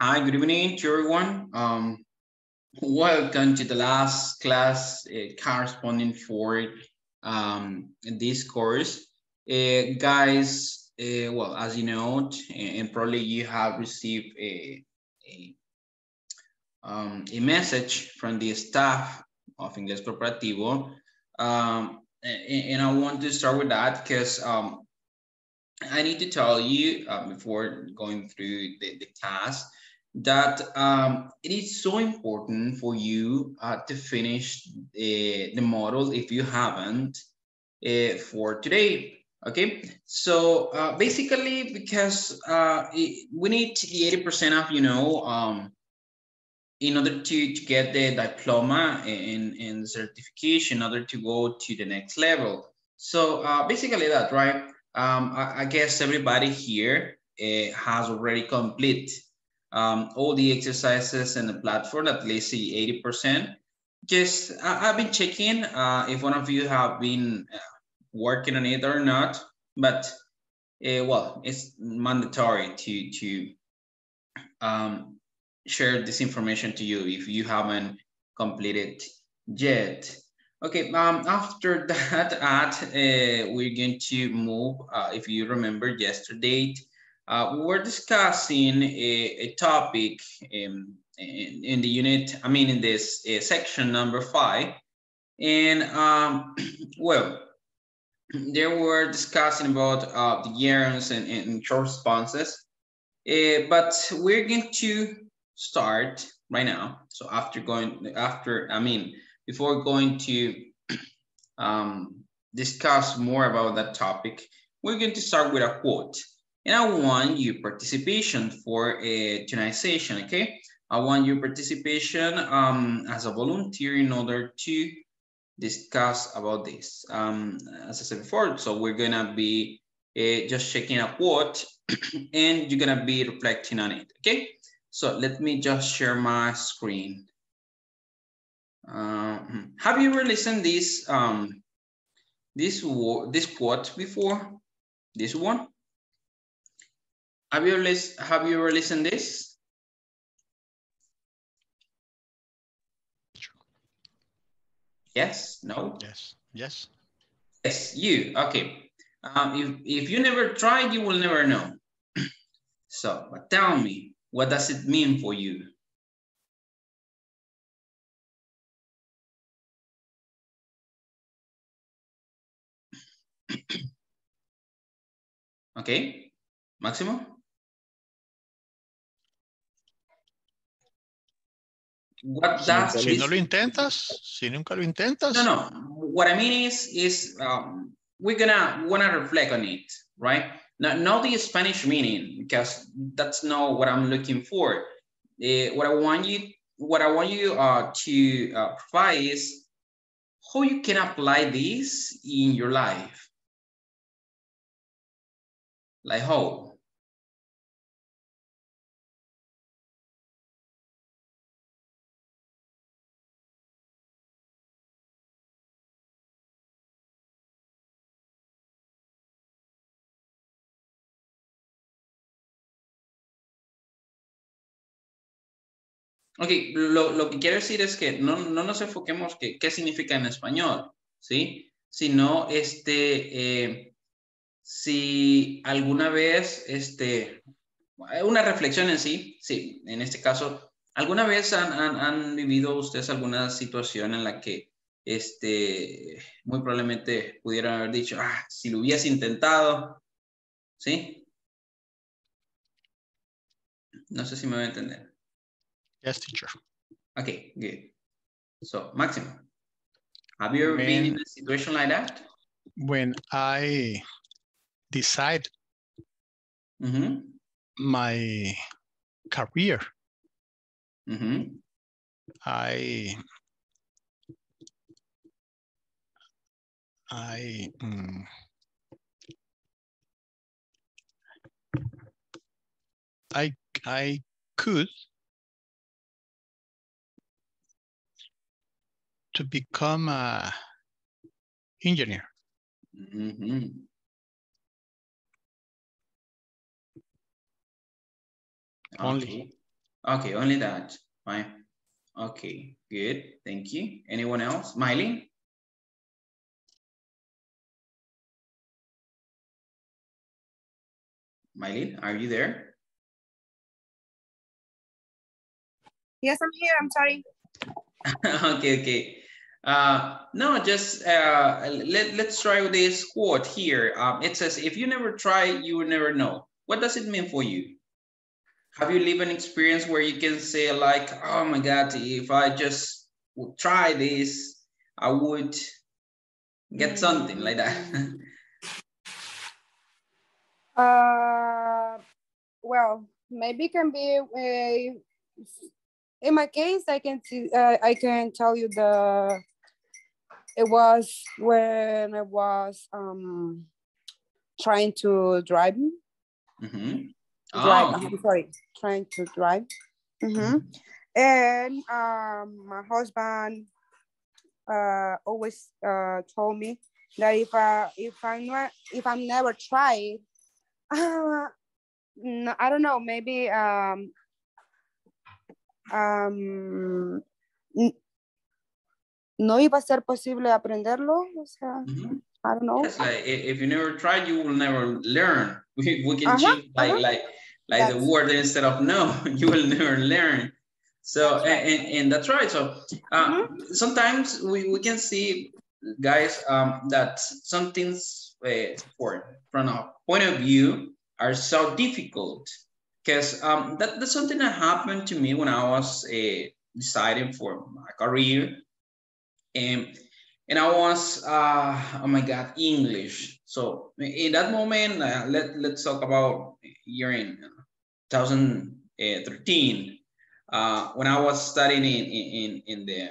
Hi, good evening to everyone. Welcome to the last class corresponding for this course. Guys, well, as you know, and probably you have received a message from the staff of Inglés Corporativo. And I want to start with that because I need to tell you before going through the class, that it is so important for you to finish the model if you haven't for today. Okay, so basically because we need the 80% of, you know, in order to get the diploma and certification, in order to go to the next level. So basically that, right? I guess everybody here has already completed all the exercises and the platform, at least 80%. Just, I've been checking if one of you have been working on it or not, but well, it's mandatory to share this information to you if you haven't completed yet. Okay, after that, we're going to move, if you remember yesterday, we were discussing a topic in the unit, I mean, in this section number 5. And well, they were discussing about the gerunds and short responses, but we're going to start right now. So before going to discuss more about that topic, we're going to start with a quote. And I want your participation for tonight's session, okay? I want your participation as a volunteer in order to discuss about this. As I said before, so we're gonna be just checking a quote and you're gonna be reflecting on it, okay? So let me just share my screen. Have you ever listened to this, this quote before? This one? Have you ever listened to this? Yes, no? Yes, yes. Yes, you, okay. If you never tried, you will never know. So, but tell me, what does it mean for you? Okay, Máximo? What does this... Si no lo intentas, si nunca lo intentas. No, no. What I mean is we're gonna wanna reflect on it, right? Not the Spanish meaning, because that's not what I'm looking for. What I want you to provide is how you can apply this in your life. Like how? Ok, lo que quiero decir es que no nos enfoquemos que qué significa en español, ¿sí? Sino si alguna vez, una reflexión en sí, en este caso, ¿alguna vez han vivido ustedes alguna situación en la que, muy probablemente pudieran haber dicho, ah, si lo hubiese intentado, ¿sí? No sé si me voy a entender. Yes, teacher. Okay, good. So, Máximo, have you ever been in a situation like that? When I... decide my career. I could to become an engineer. Only. Okay, only that. Fine. Okay, good. Thank you. Anyone else? Miley? Miley, are you there? Yes, I'm here. I'm sorry. Okay, okay. No, just let's try with this quote here. It says, if you never try, you will never know. What does it mean for you? Have you lived an experience where you can say like, oh my God, if I just would try this, I would get something like that? Well, maybe it can be a... In my case, I can tell you it was when I was trying to drive. Mm-hmm. Oh. Drive. I'm sorry, trying to drive. Mm-hmm. And my husband always told me that if I'm never tried, I don't know, maybe no iba a ser posible aprenderlo, o sea, mm-hmm. I don't know. Yes, like, if you never try, you will never learn. We can change like the word instead of no, you will never learn. So, and that's right. So sometimes we can see, guys, that some things from a point of view are so difficult. Because that's something that happened to me when I was deciding for my career. And I was, oh my God, English. So in that moment, let's talk about year in 2013, when I was studying in the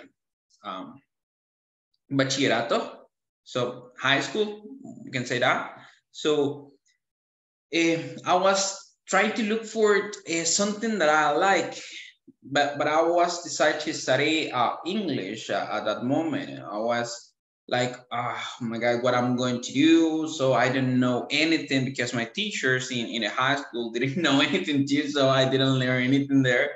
bachillerato, so high school, you can say that. So I was trying to look for something that I like, but I was decided to study English at that moment. I was like, oh my God, what I'm going to do. So I didn't know anything because my teachers in the high school didn't know anything too, so I didn't learn anything there.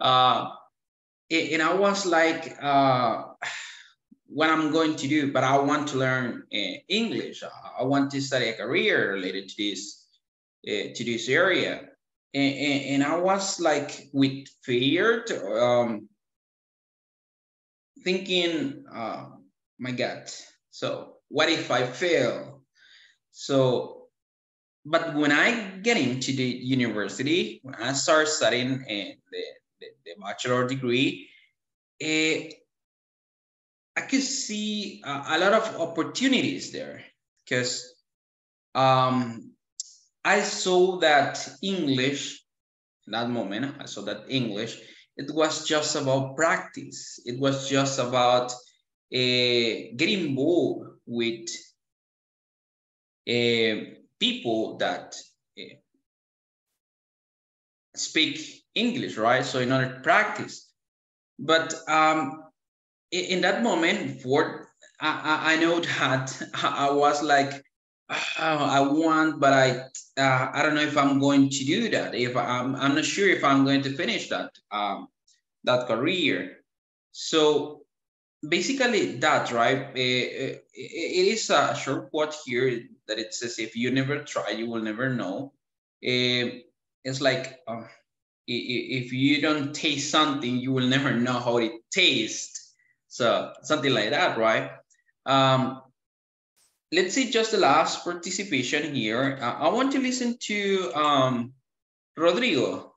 And I was like, what I'm going to do, but I want to learn English. I want to study a career related to this area, and I was like with fear, thinking, my God, so what if I fail? So, but when I get into the university, when I start studying the bachelor degree, I could see a lot of opportunities there, because I saw that English, in that moment, I saw that English, it was just about practice. It was just about getting involved with people that speak English, right? So in order to practice. But in that moment, I know that I was like, I want, but I don't know if I'm going to do that. If I'm not sure if I'm going to finish that career. So basically that, right? It is a short quote here that it says, if you never try, you will never know. It's like, if you don't taste something, you will never know how it tastes. So something like that, right? Let's see just the last participation here. I want to listen to Rodrigo.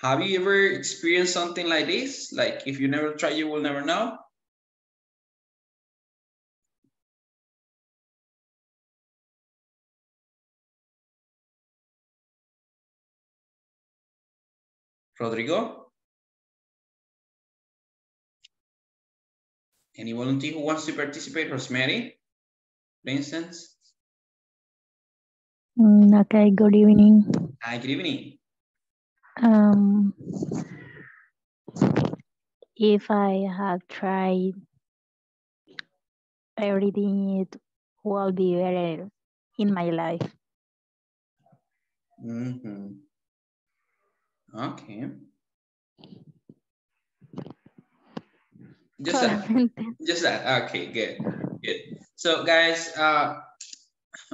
Have you ever experienced something like this? Like, if you never try, you will never know? Rodrigo? Any volunteer who wants to participate? Rosemary, for instance? Okay, good evening. Hi, good evening. If I have tried everything, it will be better in my life. Mm-hmm. Okay. Just that. Okay, good, good. So guys,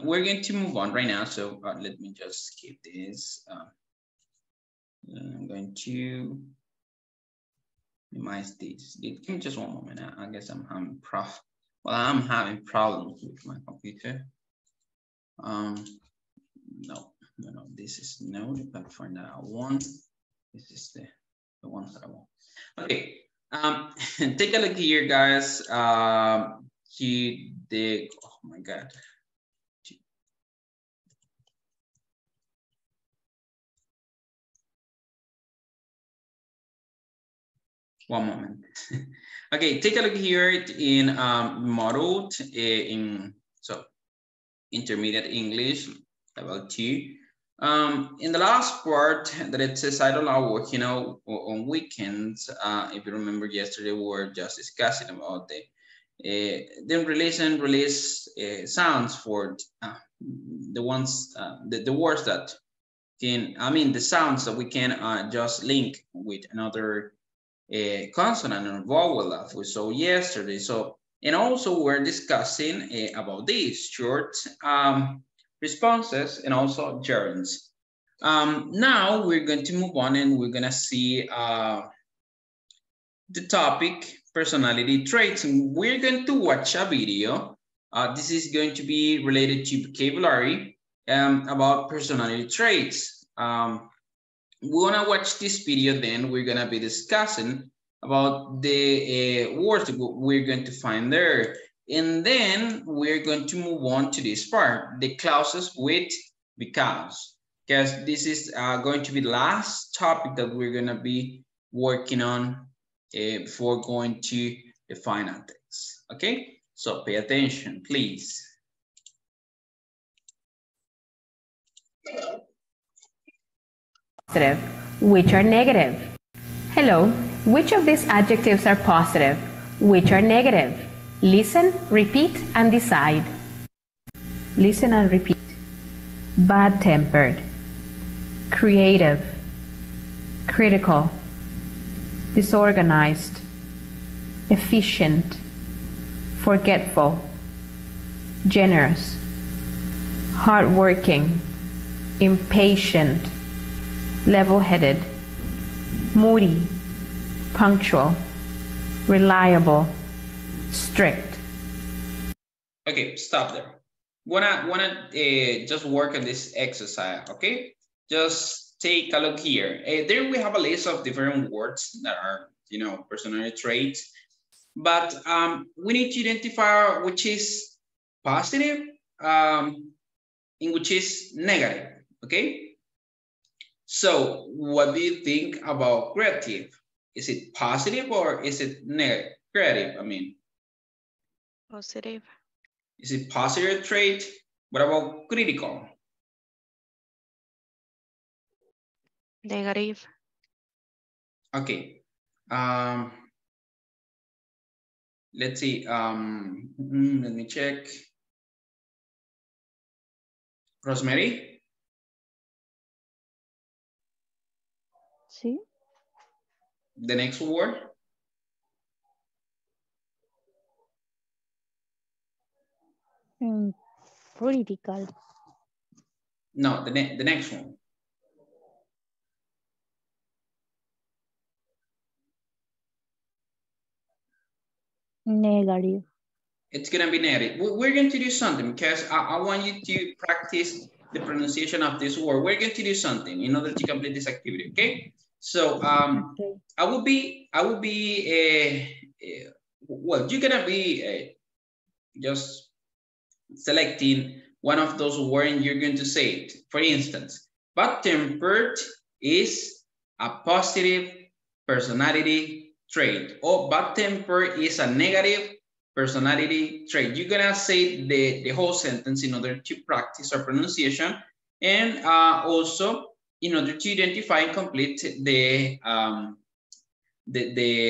we're going to move on right now. So let me just skip this. I'm going to minimize this. Give me just one moment. I guess I'm having problems with my computer. No, this is not the platform that I want. This is the ones that I want. Okay, take a look here, guys. Oh my God. One moment. Okay, take a look here in modeled in intermediate English level 2. In the last part that it says I don't know, working out on weekends. If you remember yesterday, we were just discussing about the release sounds for the words that can, I mean the sounds that we can just link with another consonant and vowel that we saw yesterday. So, and also we're discussing about these short responses and also gerunds. Now we're going to move on and we're going to see the topic personality traits. And we're going to watch a video. This is going to be related to vocabulary about personality traits. We want to watch this video, then we're going to be discussing about the words we're going to find there. And then we're going to move on to this part, the clauses with because this is going to be the last topic that we're going to be working on before going to the final text. Okay, so pay attention, please. Which are negative? Hello, which of these adjectives are positive? Which are negative? Listen, repeat, and decide. Listen and repeat. Bad-tempered. Creative. Critical. Disorganized. Efficient. Forgetful. Generous. Hardworking. Impatient. Level-headed. Moody. Punctual. Reliable. Strict. Okay, stop there. Wanna just work on this exercise, okay? Just take a look here. There we have a list of different words that are, you know, personality traits, but we need to identify which is positive and which is negative, okay? So what do you think about creative? Is it positive or is it negative? Creative, I mean. Positive. Is it positive trait? What about critical? Negative. Okay. Let's see. Let me check. Rosemary? Sí. The next word? Political. No, the next one. Negative. It's going to be negative. We're going to do something because I want you to practice the pronunciation of this word. We're going to do something in order to complete this activity, okay? So okay. Well, you're going to be just selecting one of those words and you're going to say it. For instance, bad-tempered is a positive personality trait, or bad-tempered is a negative personality trait. You're gonna say the whole sentence in order to practice our pronunciation and also in order to identify and complete the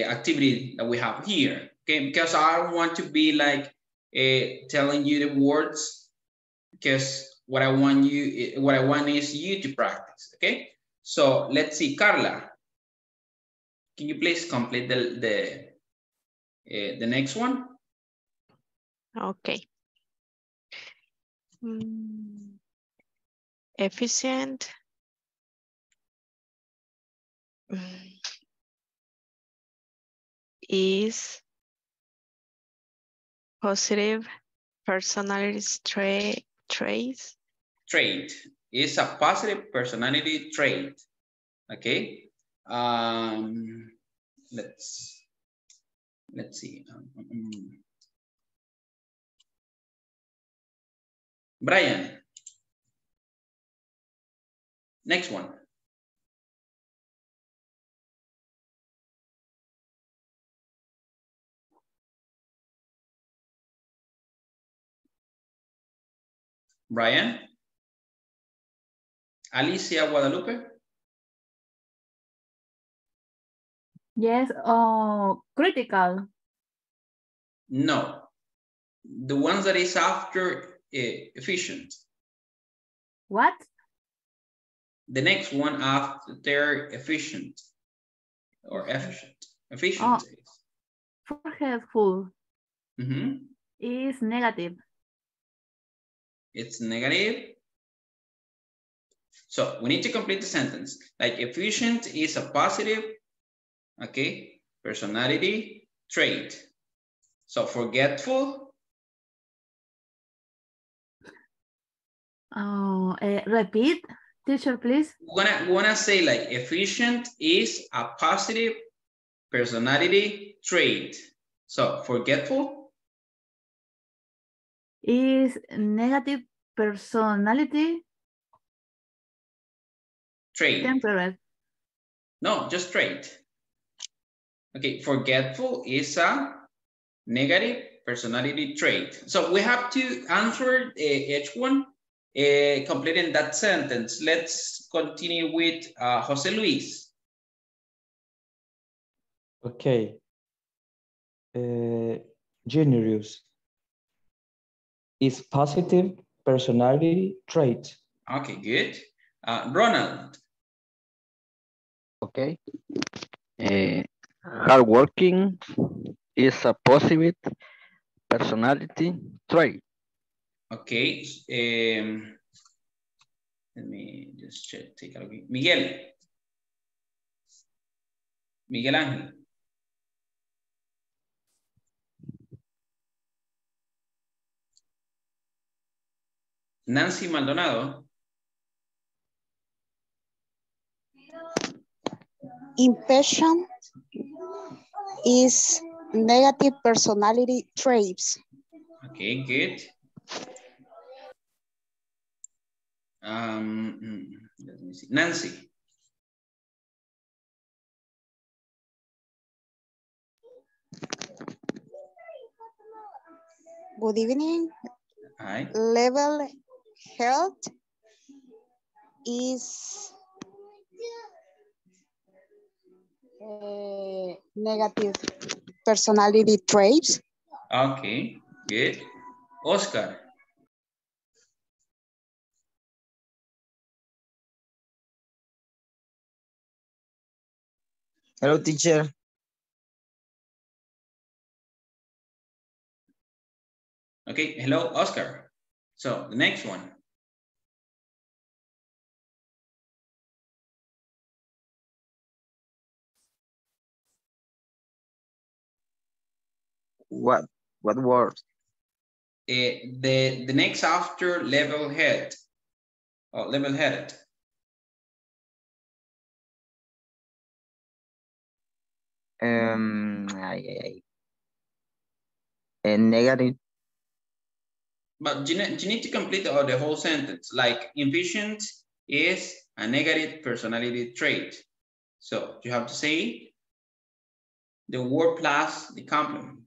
activity that we have here, okay? Because I want to be like telling you the words, because what I want is you to practice, okay? So let's see, Carla, can you please complete the next one? Okay. Efficient. Is positive personality trait. It's a positive personality trait. Okay. Let's see. Brian. Next one. Brian. Alicia Guadalupe. Yes, critical. No, the ones that is after efficient. What? The next one after efficient or efficient. Efficient is. Forgetful. Mm-hmm. Is negative. It's negative. So we need to complete the sentence. Like efficient is a positive, okay, personality trait. So forgetful. Oh, repeat, teacher, please. We're gonna say like efficient is a positive personality trait. So forgetful is negative personality trait. Temperate. No, just trait. Okay, forgetful is a negative personality trait. So we have to answer each one, completing that sentence. Let's continue with Jose Luis. Okay. Generous is positive personality trait. Okay, good. Ronald. Okay. Hardworking is a positive personality trait. Okay. Let me just check, take a look. Miguel. Miguel Ángel. Nancy Maldonado. Impatient is negative personality traits. Okay, good. Let me see. Nancy. Good evening. Hi. Level health is negative personality traits. Okay, good. Oscar. Hello, teacher. Okay, hello, Oscar. So the next one. What word? The next after level head or level headed. A negative. But you need to complete the whole sentence. Like impatient is a negative personality trait. So you have to say the word plus the complement.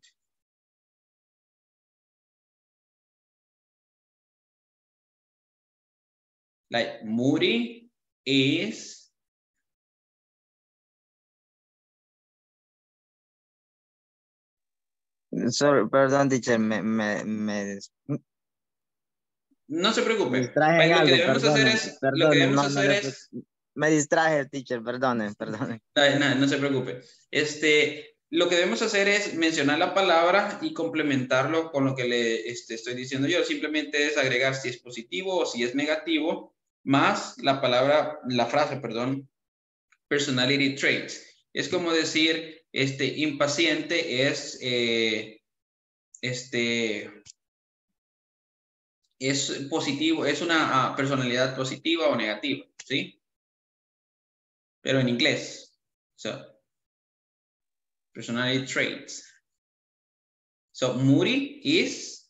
Like moody is sorry, perdón, teacher, me no se preocupe. Lo que debemos hacer es Me distraje, teacher, perdone. No se preocupe. Lo que debemos hacer es mencionar la palabra y complementarlo con lo que le estoy diciendo yo. Simplemente es agregar si es positivo o si es negativo, más la palabra, la frase, perdón, personality traits. Es como decir, impaciente es, es positivo, es una personalidad positiva o negativa, ¿sí? Pero en inglés. So, personality traits. So, moody is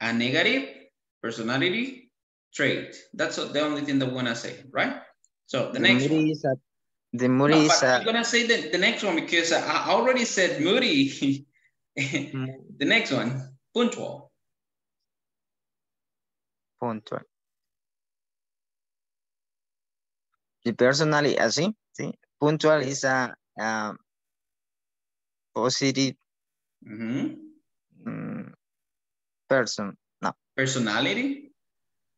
a negative personality trait. That's the only thing that we want to say, right? So, the next one. I'm going to say the next one because I already said moody. The next one, punctual. Punctual. The personality, así, sí. Punctual is a positive person. No. Personality?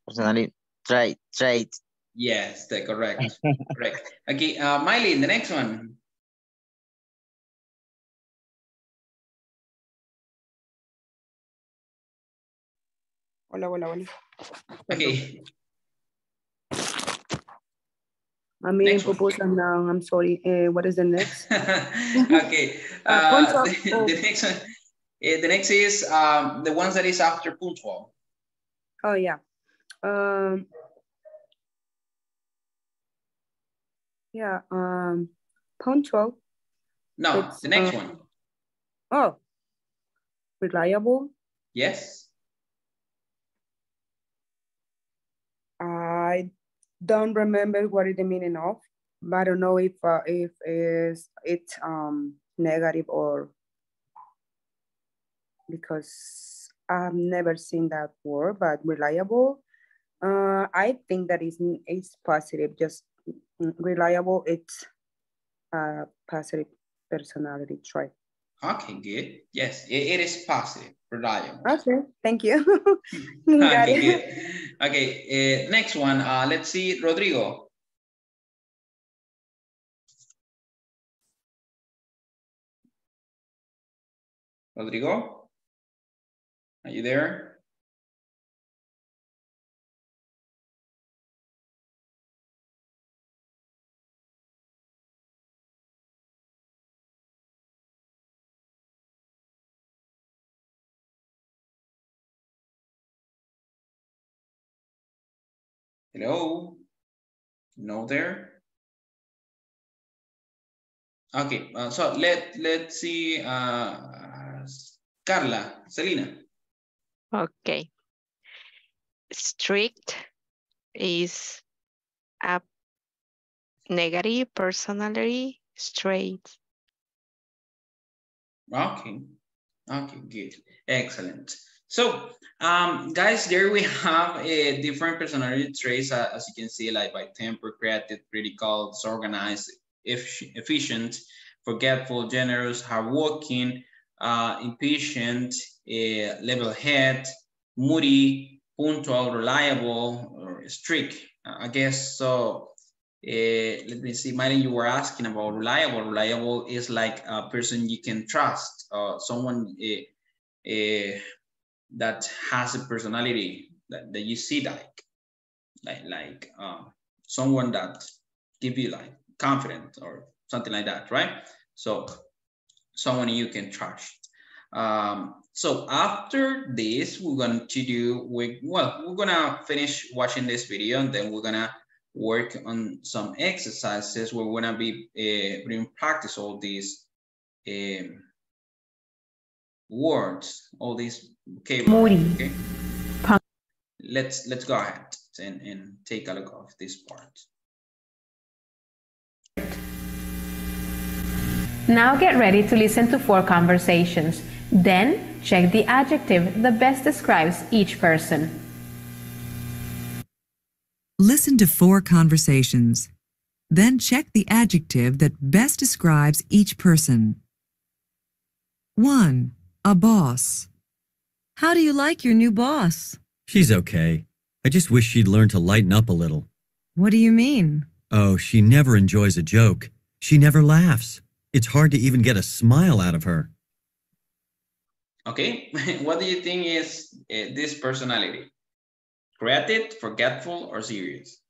Personality trait. Yes, correct. Okay, Miley, the next one. Hola. Okay. I mean, now I'm sorry. What is the next? Okay. The next one. The next is the ones that is after punctual. Oh yeah. Punctual. No, it's, the next one. Oh, reliable. Yes. I don't remember what is the meaning of, but I don't know if it's negative or, because I've never seen that word, but reliable. I think that it's positive, just reliable, it's a positive personality trait. Okay, good. Yes, it is positive, reliable. Okay, thank you. Okay, next one. Let's see, Rodrigo. Rodrigo, are you there? Hello, no there. Okay, so let's see, Carla, Selena. Okay, strict is a negative personality trait. Okay, good, excellent. So, guys, there we have different personality traits, as you can see, like by temper, creative, critical, disorganized, efficient, forgetful, generous, hardworking, impatient, level-headed, moody, punctual, reliable, or strict. I guess so. Let me see, Miley, you were asking about reliable. Reliable is like a person you can trust, someone that has a personality that you see like someone that give you like confidence or something like that, right? So someone you can trust. So after this, we're gonna finish watching this video, and then we're gonna work on some exercises where we're gonna be putting practice all these words, all these vocabulary. Okay. Let's go ahead and take a look of this part. Now get ready to listen to 4 conversations. Then check the adjective that best describes each person. Listen to 4 conversations. Then check the adjective that best describes each person. 1. A boss. How do you like your new boss? She's okay. I just wish she'd learn to lighten up a little. What do you mean? Oh, she never enjoys a joke. She never laughs. It's hard to even get a smile out of her. Okay, what do you think is this personality? Creative, forgetful, or serious?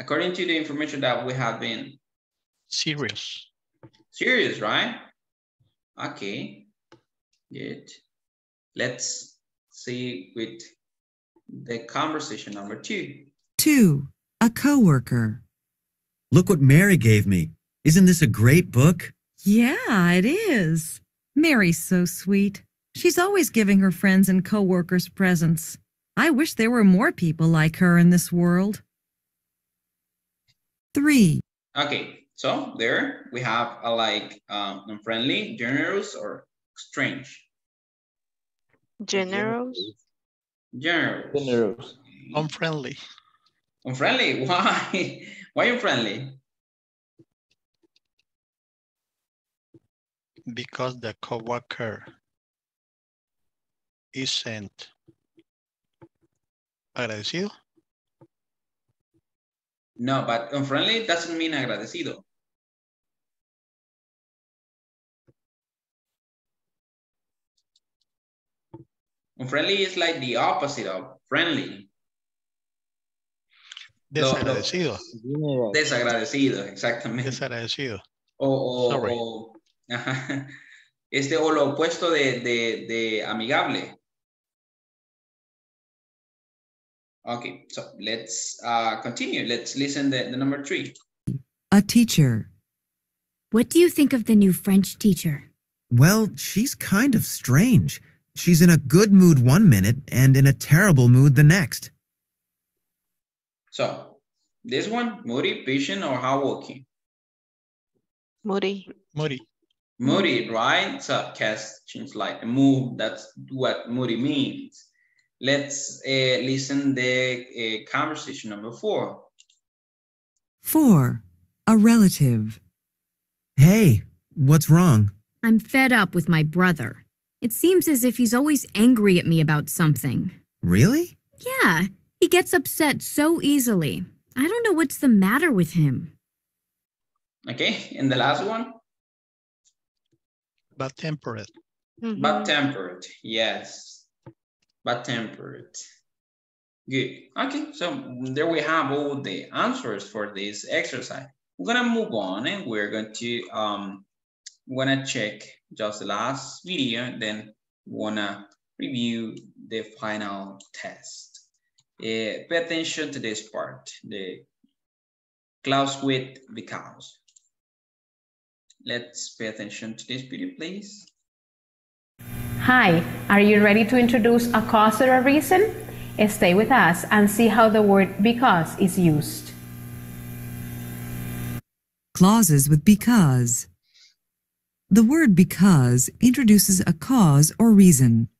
According to the information that we have been... Serious. Serious, right? Okay, good. Let's see with the conversation number 2. 2, a coworker. Look what Mary gave me. Isn't this a great book? Yeah, it is. Mary's so sweet. She's always giving her friends and coworkers presents. I wish there were more people like her in this world. 3. Okay, so there we have a like unfriendly, generous, or strange. Generous. Generous. Generous. Unfriendly. Unfriendly? Why? Why unfriendly? Because the coworker isn't agradecido. No, but unfriendly doesn't mean agradecido. Unfriendly is like the opposite of friendly. Desagradecido. Desagradecido, exactamente. Desagradecido. O este o lo opuesto de amigable. Okay, so let's continue. Let's listen to the number 3. A teacher. What do you think of the new French teacher? Well, she's kind of strange. She's in a good mood one minute and in a terrible mood the next. So, this one, moody, patient, or hardworking? Moody. Moody. Moody, right? So, seems like a mood. That's what moody means. Let's listen the conversation number 4. 4, a relative. Hey, what's wrong? I'm fed up with my brother. It seems as if he's always angry at me about something. Really? Yeah, he gets upset so easily. I don't know what's the matter with him. Okay, and the last one? Bad-tempered. Mm-hmm. Bad-tempered, yes. Bad-tempered. Good. Okay, so there we have all the answers for this exercise. We're gonna move on and we're going to wanna check just the last video, then wanna review the final test. Pay attention to this part, the clause with because. Let's pay attention to this video, please. Hi, are you ready to introduce a cause or a reason? Stay with us and see how the word because is used. Clauses with because. The word because introduces a cause or reason.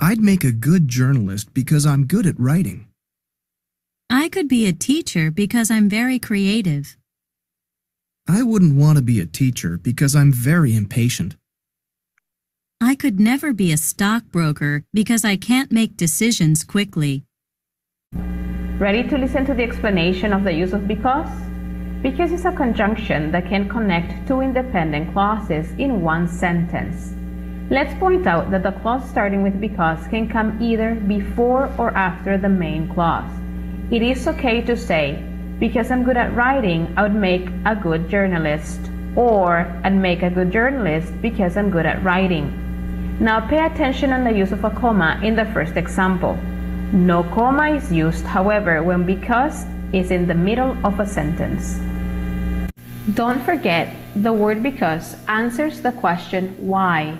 I'd make a good journalist because I'm good at writing. I could be a teacher because I'm very creative. I wouldn't want to be a teacher because I'm very impatient. I could never be a stockbroker because I can't make decisions quickly. Ready to listen to the explanation of the use of because? Because is a conjunction that can connect two independent clauses in one sentence. Let's point out that the clause starting with because can come either before or after the main clause. It is okay to say, because I'm good at writing, I would make a good journalist. Or, and make a good journalist because I'm good at writing. Now pay attention on the use of a comma in the first example. No comma is used, however, when because is in the middle of a sentence. Don't forget, the word because answers the question why.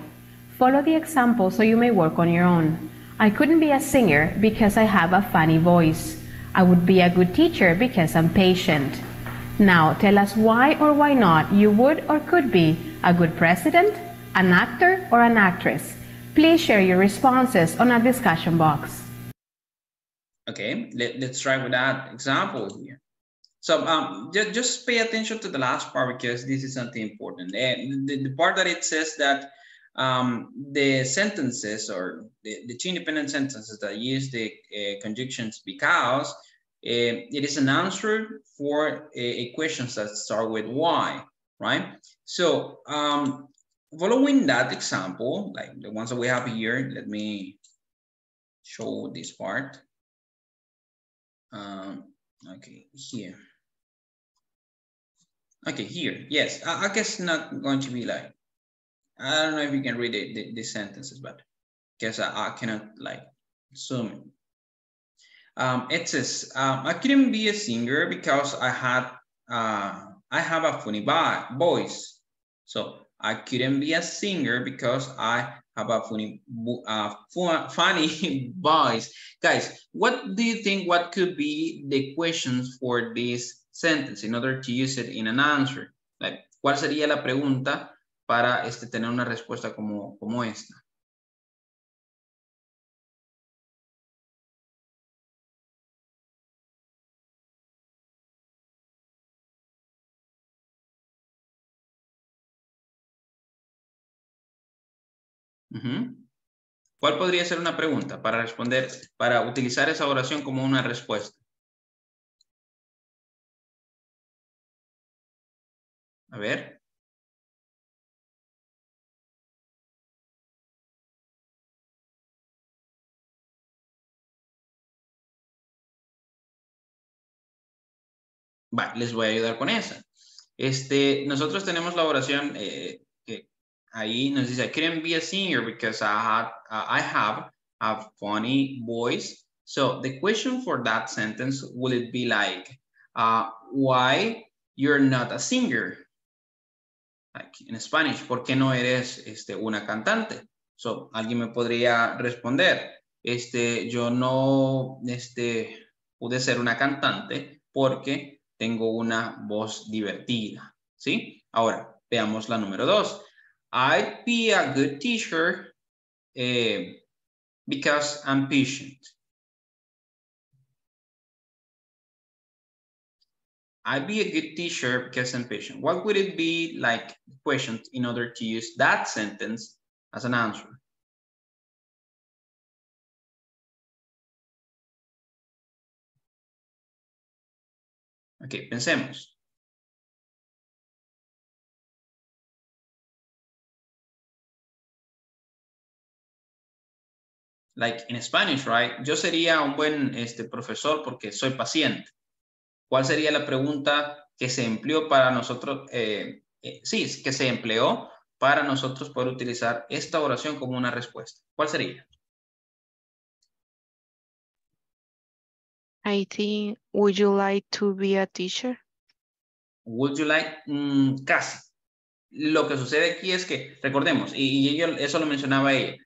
Follow the example so you may work on your own. I couldn't be a singer because I have a funny voice. I would be a good teacher because I'm patient. Now, tell us why or why not you would or could be a good president, an actor, or an actress. Please share your responses on our discussion box. Okay, let's try with that example here. So just pay attention to the last part because this is something important. The part that it says that The sentences or the two independent sentences that use the conjunctions because, it is an answer for a questions that start with why, right? So following that example, like the ones that we have here, let me show this part. Okay, here. Okay, here, yes, I guess not going to be like, I don't know if you can read the sentences, but guess I cannot like zoom in. It says, I couldn't be a singer because I have a funny voice. So I couldn't be a singer because I have a funny voice. Guys, what do you think what could be the questions for this sentence in order to use it in an answer? Like, ¿cuál sería la pregunta para tener una respuesta como esta? ¿Cuál podría ser una pregunta para responder, para utilizar esa oración como una respuesta? A ver. Va, les voy a ayudar con esa. Nosotros tenemos la oración que ahí nos dice, I couldn't be a singer because I have a funny voice. So the question for that sentence, will it be like, why you're not a singer? Like in Spanish, ¿por qué no eres una cantante? So alguien me podría responder, yo no pude ser una cantante porque tengo una voz divertida, ¿sí? Ahora, veamos la número 2. I'd be a good teacher because I'm patient. I'd be a good teacher because I'm patient. What would it be like questions in order to use that sentence as an answer? Okay, pensemos. Like in Spanish, right? Yo sería un buen profesor porque soy paciente. ¿Cuál sería la pregunta que se empleó para nosotros? Sí, que se empleó para nosotros poder utilizar esta oración como una respuesta. ¿Cuál sería? I think, would you like to be a teacher? Would you like, casi. Lo que sucede aquí es que, recordemos, y yo eso lo mencionaba ella,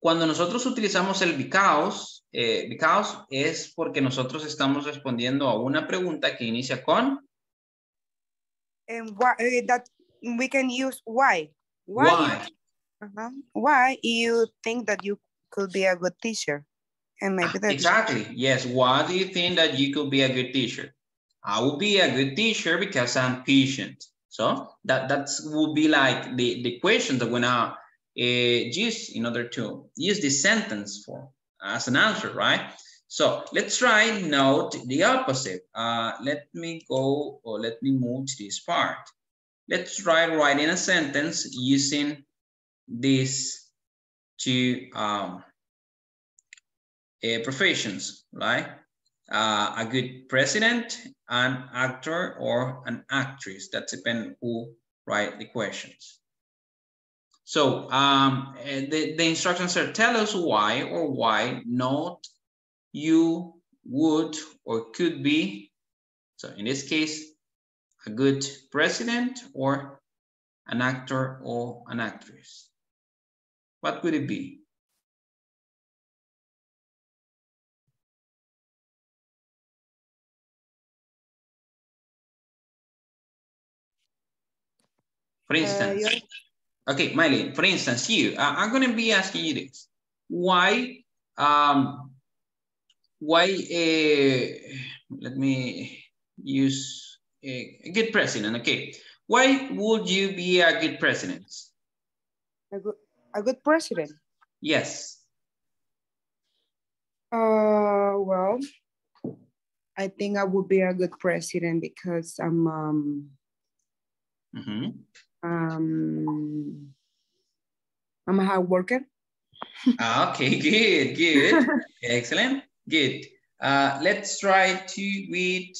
cuando nosotros utilizamos el because es porque nosotros estamos respondiendo a una pregunta que inicia con that we can use why. Why? Why you think that you could be a good teacher? And maybe that's exactly. Yes. Why do you think that you could be a good teacher? I will be a good teacher because I'm patient. So that would be like the question that we're now use in order to use this sentence for as an answer, right? So let's try now the opposite. Let me move to this part. Let's try writing a sentence using these two professions, right? A good president, an actor, or an actress. That depends who write the questions. So the instructions are tell us why or why not you would or could be, so in this case, a good president or an actor or an actress. What would it be? For instance. Okay, Miley, for instance, you, I'm going to be asking you this. Why, let me use a good president, okay. Why would you be a good president? A good president? Yes. Well, I think I would be a good president because I'm I'm a hard worker. Okay, good, good. Excellent, good. Let's try to with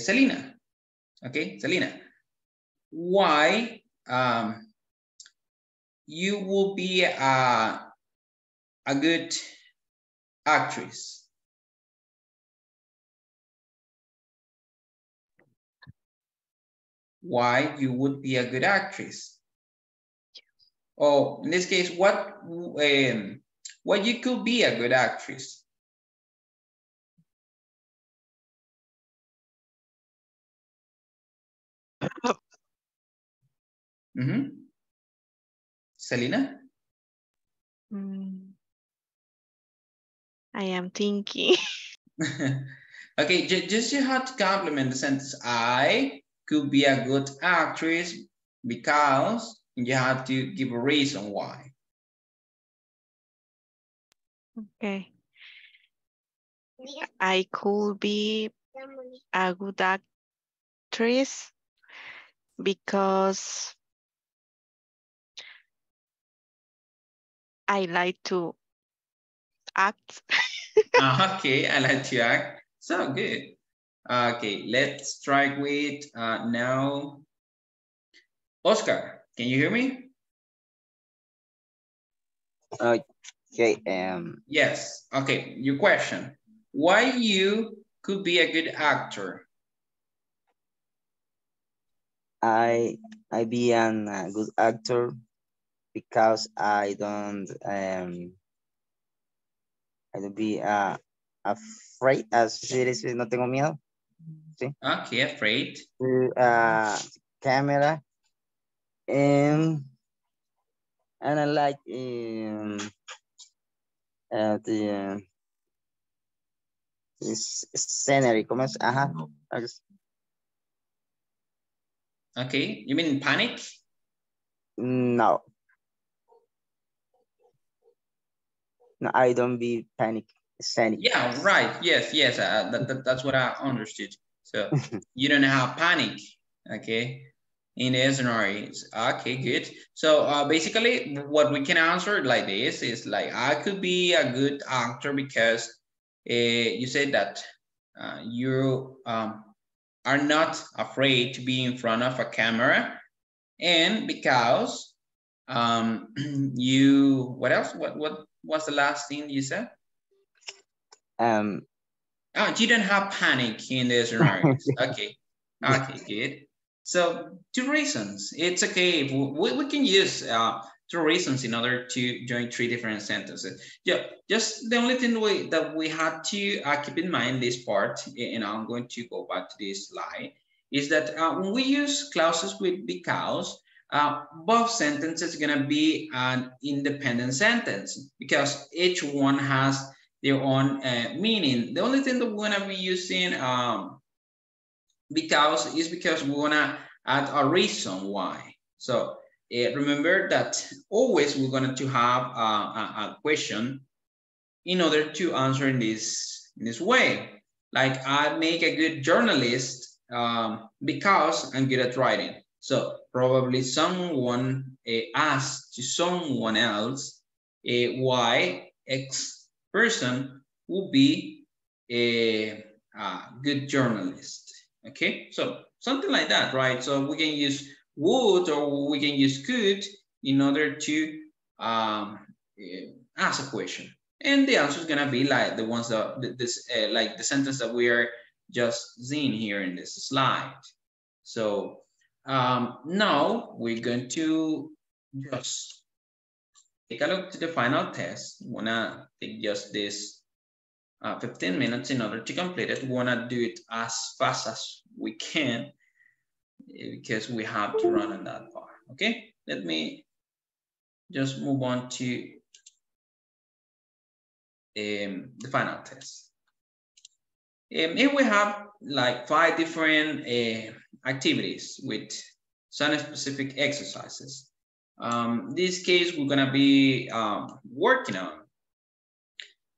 Selena. Okay, Selena, why you will be a good actress? Why you would be a good actress? Oh, in this case, what you could be a good actress? Selena? I am thinking. Okay, just you have to compliment the sentence. I could be a good actress because you have to give a reason why. Okay. I could be a good actress because I like to act. Okay, I like to act. So good. Okay, let's try with now. Oscar, can you hear me? Okay. Yes. Okay, your question. Why you could be a good actor? I be an good actor because I don't be afraid. As she says, no tengo miedo. ¿Sí? Okay, afraid. Camera. And I like the scenery. ¿Cómo es? Ajá. Okay, you mean panic? No. No, I don't be panic. Panic. Yeah, right. Yes, yes. That's what I understood. So you don't have panic. Okay. In the scenario. Okay, good. So basically what we can answer like this is like, I could be a good actor because you said that you are not afraid to be in front of a camera, and because you, what else? What was the last thing you said? Oh, you don't have panic in the scenario. Okay. Okay, good. So 2 reasons, it's okay. We can use 2 reasons in order to join 3 different sentences. Yeah, just the only thing that we had to keep in mind this part, and I'm going to go back to this slide, is that when we use clauses with because, both sentences are gonna be an independent sentence because each one has their own meaning. The only thing that we're gonna be using because is because we want to add a reason why. So remember that always we're going to have a question in order to answer in this way. Like, I make a good journalist because I'm good at writing. So probably someone asked to someone else why X person would be a good journalist. Okay, so something like that, right? So we can use would or we can use could in order to ask a question, and the answer is gonna be like the ones that this like the sentence that we are just seeing here in this slide. So now we're going to just take a look to the final test. We wanna take just this 15 minutes in order to complete it. We want to do it as fast as we can because we have to run on that part. Okay, let me just move on to the final test. Here we have like 5 different activities with some specific exercises. This case, we're gonna be working on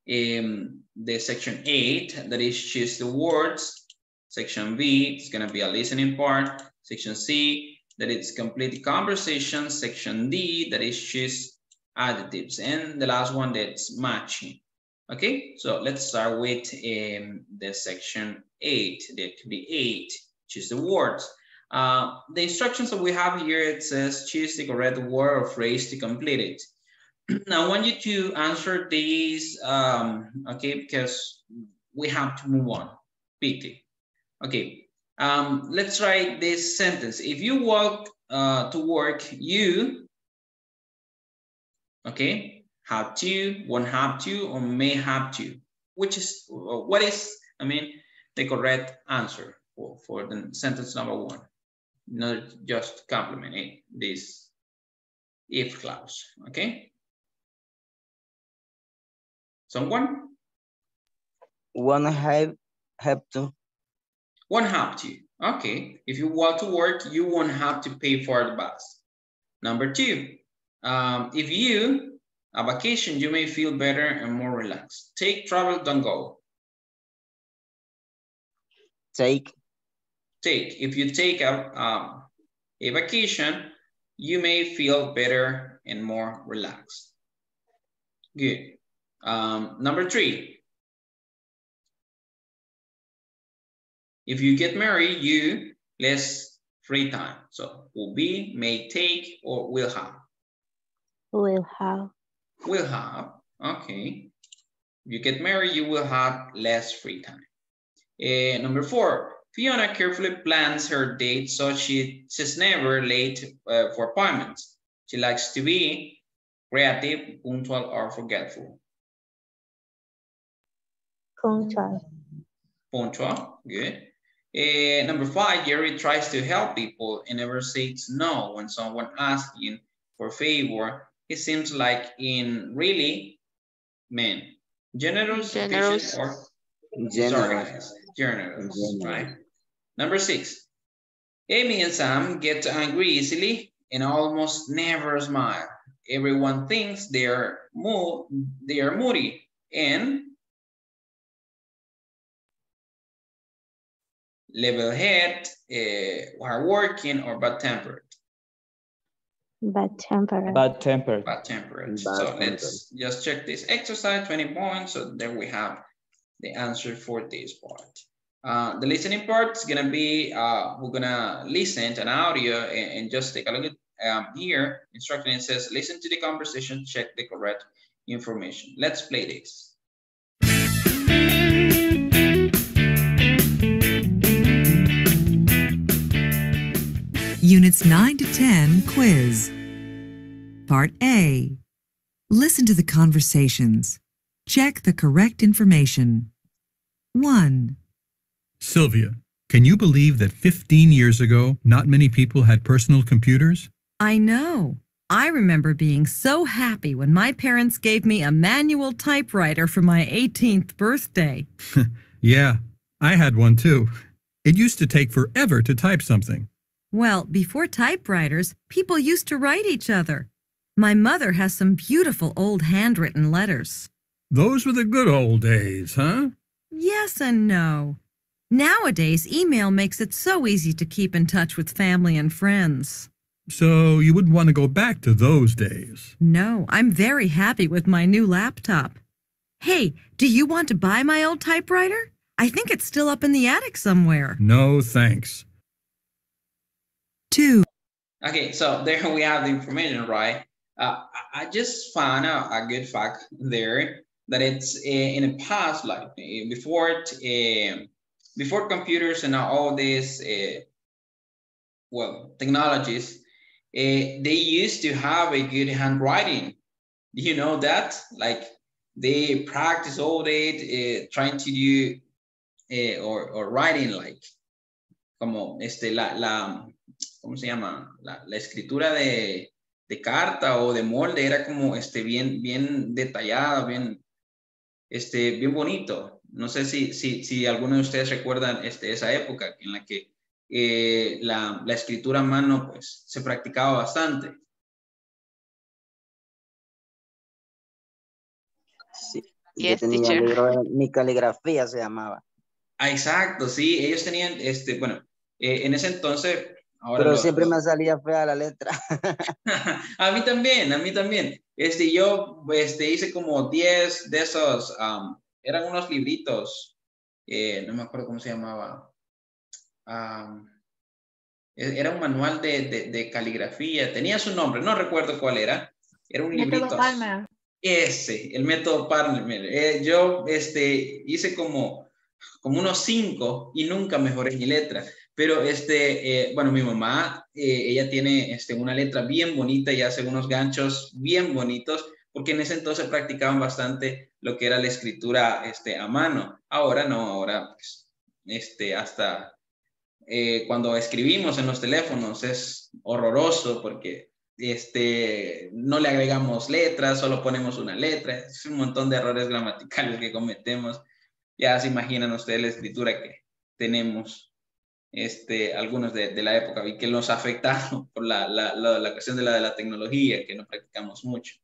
in the section 8, that is just the words. Section B, it's gonna be a listening part. Section C, that it's complete conversation. Section D, that is just adjectives. And the last one, that's matching. Okay, so let's start with the section 8, that could be 8, choose the words. The instructions that we have here, it says choose the correct word or phrase to complete it. Now I want you to answer these, okay, because we have to move on quickly. Okay, let's write this sentence. If you walk to work, you, okay, have to, won't have to, or may have to, which is, what is, I mean, the correct answer for the sentence number 1, not just complement it, this if clause, okay? Someone? Won't have to, okay. If you want to work, you won't have to pay for the bus. Number 2, if you, a vacation, you may feel better and more relaxed. Take travel, don't go. Take. If you take a vacation, you may feel better and more relaxed. Good. Number 3. If you get married, you less free time. So will be, may take, or will have. Will have. Will have, okay. You get married, you will have less free time. Number 4, Fiona carefully plans her date, so she's never late for appointments. She likes to be creative, punctual, or forgetful. Punctual, good. Number 5, Jerry tries to help people and never says no when someone asks him for a favor. It seems like in really men. Generous or generous. Generous, right? Number 6, Amy and Sam get angry easily and almost never smile. Everyone thinks they are moody and level-headed, hardworking, or bad-tempered. Bad tempered. So let's just check this exercise, 20 points. So there we have the answer for this part. The listening part is gonna be, we're gonna listen to an audio and just take a look at here. Instruction, it says, listen to the conversation, check the correct information. Let's play this. Units 9 to 10 quiz. Part A. Listen to the conversations. Check the correct information. 1. Sylvia, can you believe that 15 years ago, not many people had personal computers? I know. I remember being so happy when my parents gave me a manual typewriter for my 18th birthday. Yeah, I had one too. It used to take forever to type something. Well, before typewriters, people used to write each other. My mother has some beautiful old handwritten letters. Those were the good old days, huh? Yes and no. Nowadays, email makes it so easy to keep in touch with family and friends. So you wouldn't want to go back to those days? No, I'm very happy with my new laptop. Hey, do you want to buy my old typewriter? I think it's still up in the attic somewhere. No, thanks. 2. Okay, so there we have the information, right? I just found out a good fact there, that it's in the past, like before computers and all these technologies, they used to have a good handwriting. You know that, like they practice all day trying to do or writing like como ¿cómo se llama? La escritura de carta o de molde era como bien detallada, bien bien bonito. No sé si alguno de ustedes recuerdan esa época en la que la escritura a mano pues se practicaba bastante. Sí, yes, yo tenía libro, mi caligrafía se llamaba. Ah, exacto, sí, ellos tenían, bueno, en ese entonces... Ahora pero siempre me salía fea la letra. A mí también, a mí también. Yo hice como 10 de esos, eran unos libritos, no me acuerdo cómo se llamaba. Era un manual de caligrafía, tenía su nombre, no recuerdo cuál era. Era un librito. Método Palmer. Ese, el método Palmer. Yo hice como unos 5 y nunca mejoré mi letra. Pero bueno, mi mamá, ella tiene una letra bien bonita y hace unos ganchos bien bonitos, porque en ese entonces practicaban bastante lo que era la escritura a mano. Ahora no, ahora pues, hasta cuando escribimos en los teléfonos es horroroso porque no le agregamos letras, solo ponemos una letra. Es un montón de errores gramaticales que cometemos. Ya se imaginan ustedes la escritura que tenemos. Algunos de la época y que nos afectaron por la cuestión de la tecnología, que no practicamos mucho.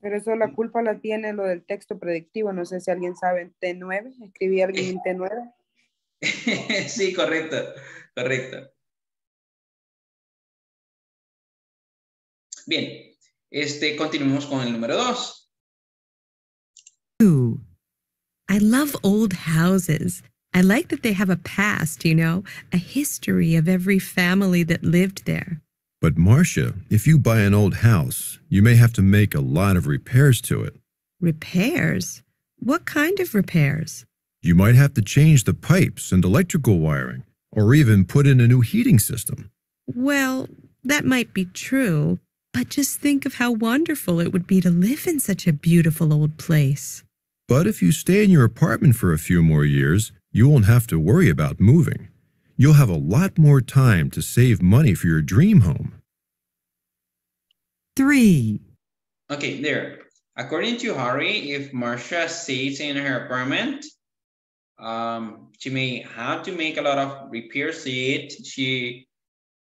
Pero eso la culpa la tiene lo del texto predictivo, no sé si alguien sabe, T9, escribí alguien en T9. Sí, correcto, correcto. Bien, continuemos con el número 2. I love old houses. I like that they have a past, you know, a history of every family that lived there. But Marcia, if you buy an old house, you may have to make a lot of repairs to it. Repairs? What kind of repairs? You might have to change the pipes and electrical wiring, or even put in a new heating system. Well, that might be true, but just think of how wonderful it would be to live in such a beautiful old place. But if you stay in your apartment for a few more years, you won't have to worry about moving. You'll have a lot more time to save money for your dream home. 3. Okay, there. According to Harry, if Marcia stays in her apartment, she may have to make a lot of repairs to it.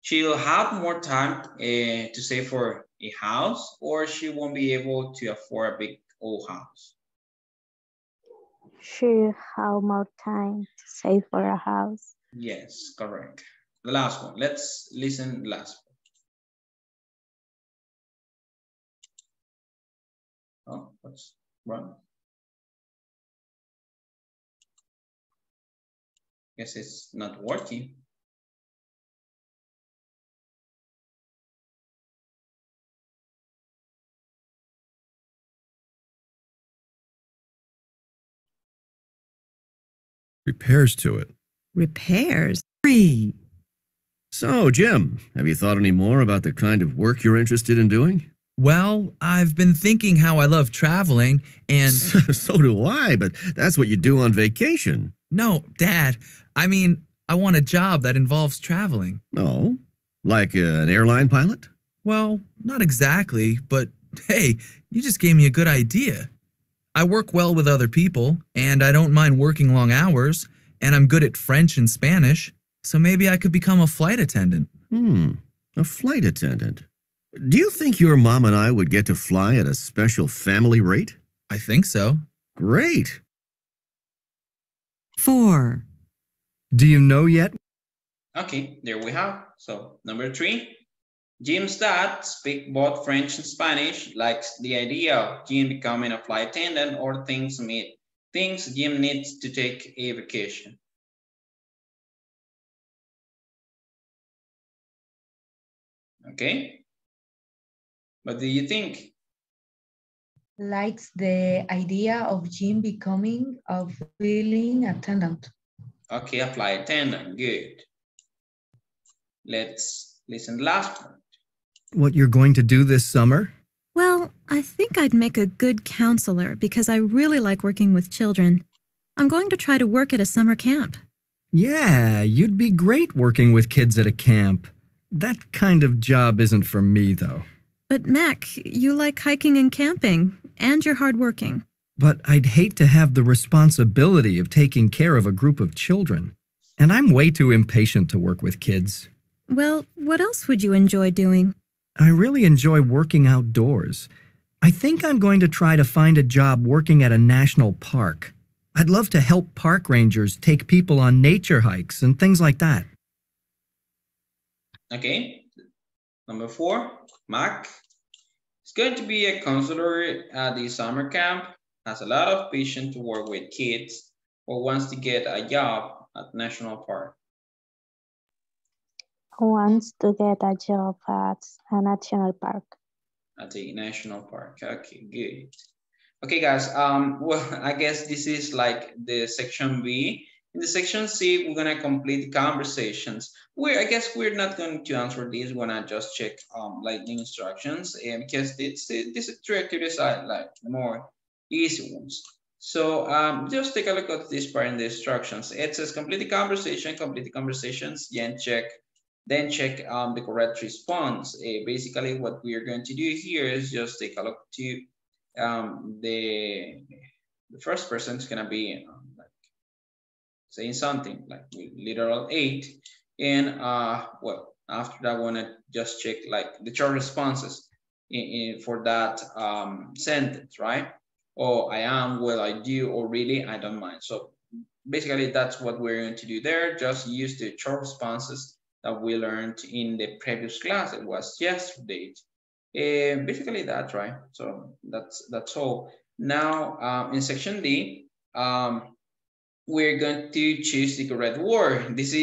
She'll have more time to save for a house, or she won't be able to afford a big old house. She'll have more time to save for a house. Yes, correct. The last one. Let's listen last one. Oh, what's wrong? Guess it's not working. Repairs to it. Repairs? 3. So, Jim, have you thought any more about the kind of work you're interested in doing? Well, I've been thinking how I love traveling and... So do I, but that's what you do on vacation. No, Dad. I mean, I want a job that involves traveling. Oh, like an airline pilot? Well, not exactly, but hey, you just gave me a good idea. I work well with other people, and I don't mind working long hours, and I'm good at French and Spanish, so maybe I could become a flight attendant. A flight attendant. Do you think your mom and I would get to fly at a special family rate? I think so. Great. 4. Do you know yet? Okay, there we have. So, number 3. Jim's dad speaks both French and Spanish, likes the idea of Jim becoming a flight attendant or thinks Jim needs to take a vacation. Okay. What do you think? Likes the idea of Jim becoming a flight attendant. Okay, a flight attendant, good. Let's listen last one. What you're going to do this summer? Well, I think I'd make a good counselor because I really like working with children. I'm going to try to work at a summer camp. Yeah, you'd be great working with kids at a camp. That kind of job isn't for me, though. But, Mac, you like hiking and camping, and you're hardworking. But I'd hate to have the responsibility of taking care of a group of children. And I'm way too impatient to work with kids. Well, what else would you enjoy doing? I really enjoy working outdoors. I think I'm going to try to find a job working at a national park. I'd love to help park rangers take people on nature hikes and things like that. Okay, number 4, Mac. It's going to be a counselor at the summer camp, has a lot of passion to work with kids, or wants to get a job at national park. Wants to get a job at a national park. At a national park, okay, good. Okay, guys, well, I guess this is like the section B. In the section C, we're gonna complete conversations. I guess we're not going to answer these. We're gonna just check like the instructions, because this is trick to decide like more easy ones. So just take a look at this part in the instructions. It says complete the conversation, complete the conversations, then check the correct response. Basically, what we are going to do here is just take a look to the first person is gonna be like saying something like literal 8, and well, after that, I wanna just check like the chart responses for that sentence, right? Oh, I am, well, I do, or really, I don't mind. So basically, that's what we're going to do there. Just use the chart responses that we learned in the previous class. It was yesterday. Basically that's right. So that's all. Now in section D, we're going to choose the correct word. This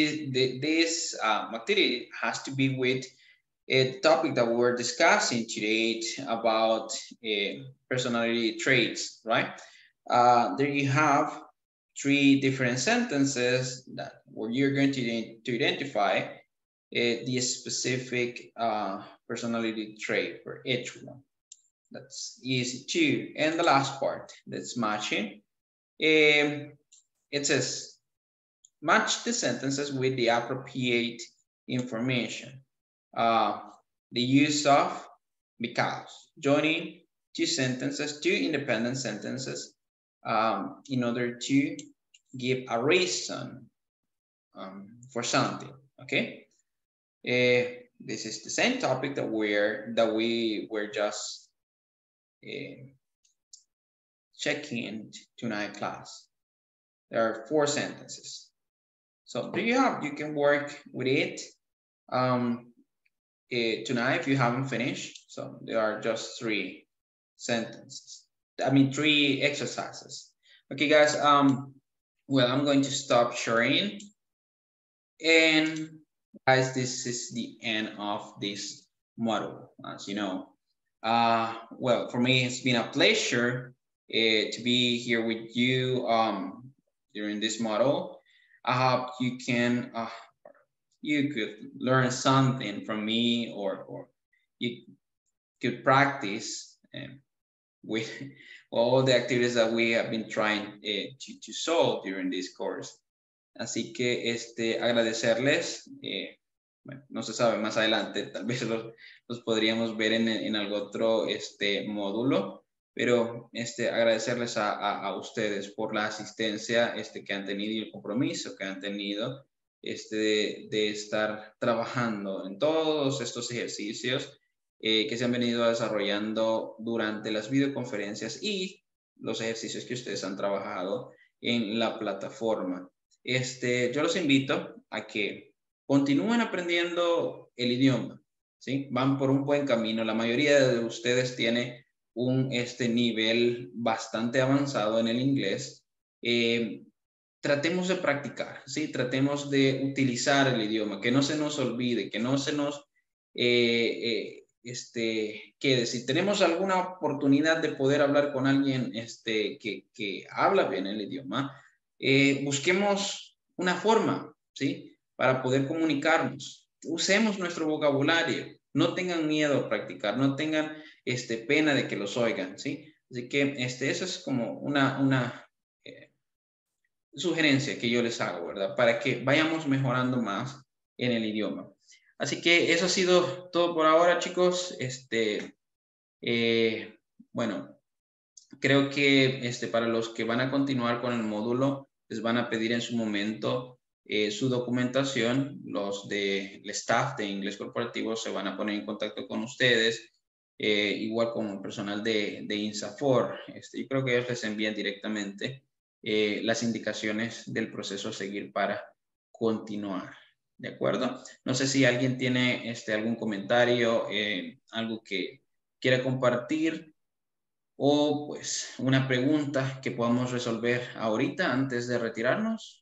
activity has to be with a topic that we're discussing today about personality traits, right? There you have 3 different sentences that where you're going to identify the specific personality trait for each one. That's easy too. And the last part, that's matching. It says, match the sentences with the appropriate information. The use of because, joining 2 sentences, 2 independent sentences in order to give a reason for something, okay? This is the same topic that we were just checking in tonight class. There are 4 sentences. So there you have, you can work with it tonight if you haven't finished. So there are just 3 sentences. I mean, 3 exercises. Okay, guys, well, I'm going to stop sharing. And guys, this is the end of this module, as you know. Well, for me, it's been a pleasure to be here with you during this module. I hope you can, you could learn something from me, or you could practice with all the activities that we have been trying to solve during this course. Así que agradecerles, bueno, no se sabe, más adelante tal vez los podríamos ver en algún otro módulo, pero agradecerles a ustedes por la asistencia que han tenido y el compromiso que han tenido de estar trabajando en todos estos ejercicios que se han venido desarrollando durante las videoconferencias y los ejercicios que ustedes han trabajado en la plataforma. Yo los invito a que continúen aprendiendo el idioma, ¿sí? Van por un buen camino. La mayoría de ustedes tiene un nivel bastante avanzado en el inglés. Tratemos de practicar, ¿sí? Tratemos de utilizar el idioma, que no se nos olvide, que no se nos quede. Si tenemos alguna oportunidad de poder hablar con alguien que habla bien el idioma, busquemos una forma, ¿sí? Para poder comunicarnos. Usemos nuestro vocabulario. No tengan miedo a practicar. No tengan pena de que los oigan, ¿sí? Así que eso es como una sugerencia que yo les hago, ¿verdad? Para que vayamos mejorando más en el idioma. Así que eso ha sido todo por ahora, chicos. Bueno, creo que para los que van a continuar con el módulo, les van a pedir en su momento su documentación, los del staff de Inglés Corporativo se van a poner en contacto con ustedes, igual como el personal de INSAFORP. Yo creo que ellos les envían directamente las indicaciones del proceso a seguir para continuar. ¿De acuerdo? No sé si alguien tiene algún comentario, algo que quiera compartir o pues una pregunta que podamos resolver ahorita antes de retirarnos.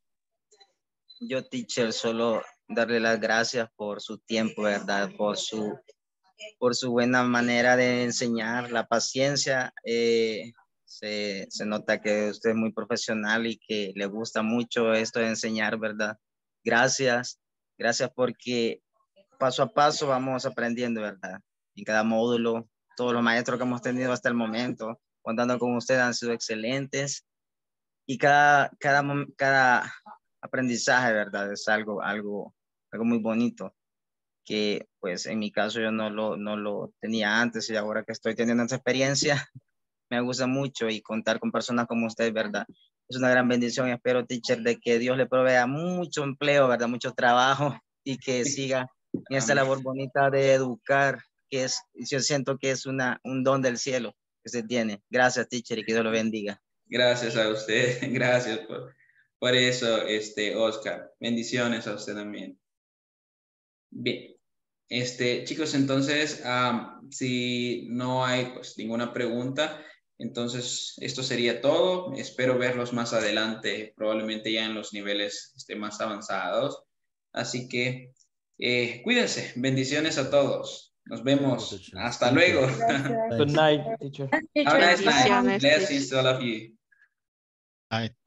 Yo, teacher, solo darle las gracias por su tiempo, ¿verdad? Por su buena manera de enseñar, la paciencia. Se nota que usted es muy profesional y que le gusta mucho esto de enseñar, ¿verdad? Gracias. Gracias porque paso a paso vamos aprendiendo, ¿verdad? En cada módulo, todos los maestros que hemos tenido hasta el momento, contando con ustedes, han sido excelentes. Y cada aprendizaje, ¿verdad? Es algo muy bonito. Que, pues, en mi caso yo no lo tenía antes y ahora que estoy teniendo esta experiencia, me gusta mucho y contar con personas como ustedes, ¿verdad? Es una gran bendición y espero, teacher, de que Dios le provea mucho empleo, ¿verdad? Mucho trabajo y que siga en esta labor bonita de educar, que es, yo siento que es un don del cielo que se tiene. Gracias, teacher, y que Dios lo bendiga. Gracias a usted. Gracias por eso, Oscar. Bendiciones a usted también. Bien. Chicos, entonces, si no hay pues ninguna pregunta, entonces, esto sería todo. Espero verlos más adelante, probablemente ya en los niveles más avanzados. Así que cuídense. Bendiciones a todos. Nos vemos. Hasta luego. Good night, teacher. Have a nice night. Blessings to all of you. Bye.